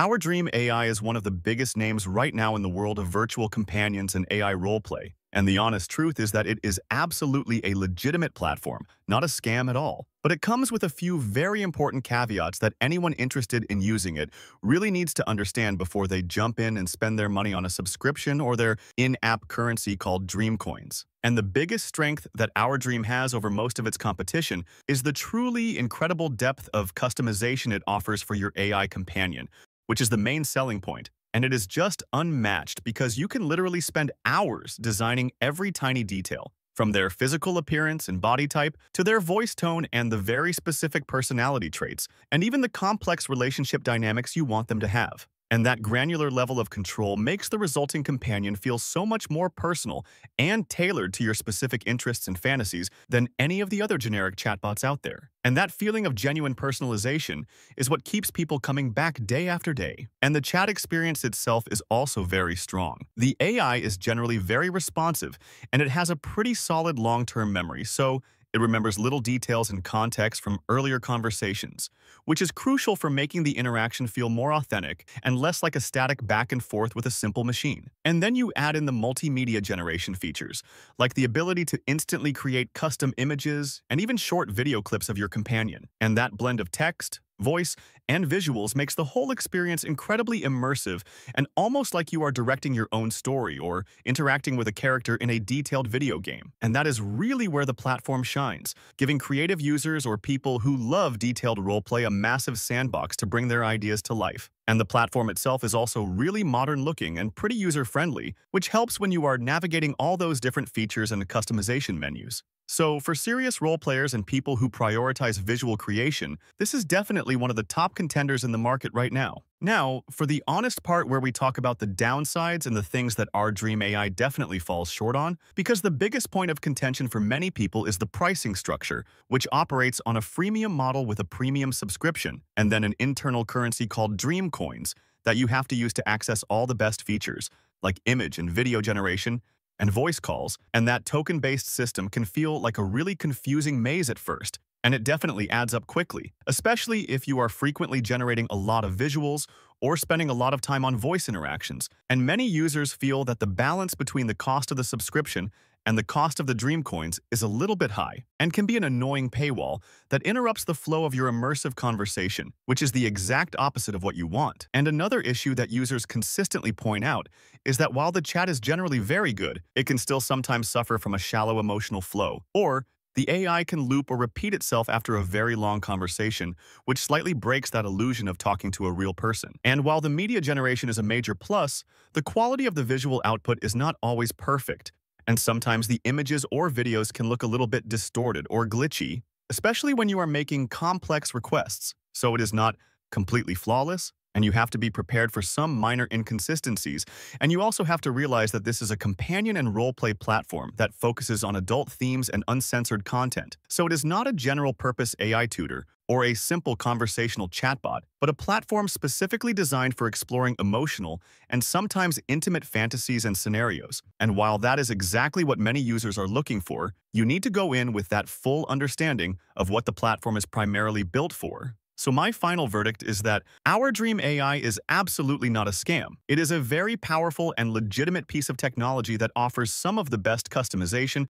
OurDream AI is one of the biggest names right now in the world of virtual companions and AI roleplay, and the honest truth is that it is absolutely a legitimate platform, not a scam at all. But it comes with a few very important caveats that anyone interested in using it really needs to understand before they jump in and spend their money on a subscription or their in-app currency called Dream Coins. And the biggest strength that OurDream has over most of its competition is the truly incredible depth of customization it offers for your AI companion, which is the main selling point. And it is just unmatched because you can literally spend hours designing every tiny detail, from their physical appearance and body type to their voice tone and the very specific personality traits, and even the complex relationship dynamics you want them to have. And that granular level of control makes the resulting companion feel so much more personal and tailored to your specific interests and fantasies than any of the other generic chatbots out there. And that feeling of genuine personalization is what keeps people coming back day after day. And the chat experience itself is also very strong. The AI is generally very responsive, and it has a pretty solid long-term memory, so it remembers little details and context from earlier conversations, which is crucial for making the interaction feel more authentic and less like a static back and forth with a simple machine. And then you add in the multimedia generation features, like the ability to instantly create custom images and even short video clips of your companion. And that blend of text, voice, and visuals makes the whole experience incredibly immersive and almost like you are directing your own story or interacting with a character in a detailed video game. And that is really where the platform shines, giving creative users or people who love detailed roleplay a massive sandbox to bring their ideas to life. And the platform itself is also really modern-looking and pretty user-friendly, which helps when you are navigating all those different features and customization menus. So, for serious role players and people who prioritize visual creation, this is definitely one of the top contenders in the market right now. Now, for the honest part where we talk about the downsides and the things that OurDream AI definitely falls short on, because the biggest point of contention for many people is the pricing structure, which operates on a freemium model with a premium subscription, and then an internal currency called Dream Coins that you have to use to access all the best features, like image and video generation, and voice calls, and that token-based system can feel like a really confusing maze at first, and it definitely adds up quickly, especially if you are frequently generating a lot of visuals or spending a lot of time on voice interactions. And many users feel that the balance between the cost of the subscription and the cost of the Dream Coins is a little bit high and can be an annoying paywall that interrupts the flow of your immersive conversation, which is the exact opposite of what you want. And another issue that users consistently point out is that while the chat is generally very good, it can still sometimes suffer from a shallow emotional flow, or the AI can loop or repeat itself after a very long conversation, which slightly breaks that illusion of talking to a real person. And while the media generation is a major plus, the quality of the visual output is not always perfect, and sometimes the images or videos can look a little bit distorted or glitchy, especially when you are making complex requests. So it is not completely flawless, and you have to be prepared for some minor inconsistencies. And you also have to realize that this is a companion and roleplay platform that focuses on adult themes and uncensored content. So it is not a general-purpose AI tutor or a simple conversational chatbot, but a platform specifically designed for exploring emotional and sometimes intimate fantasies and scenarios. And while that is exactly what many users are looking for, you need to go in with that full understanding of what the platform is primarily built for. So my final verdict is that OurDream AI is absolutely not a scam. It is a very powerful and legitimate piece of technology that offers some of the best customization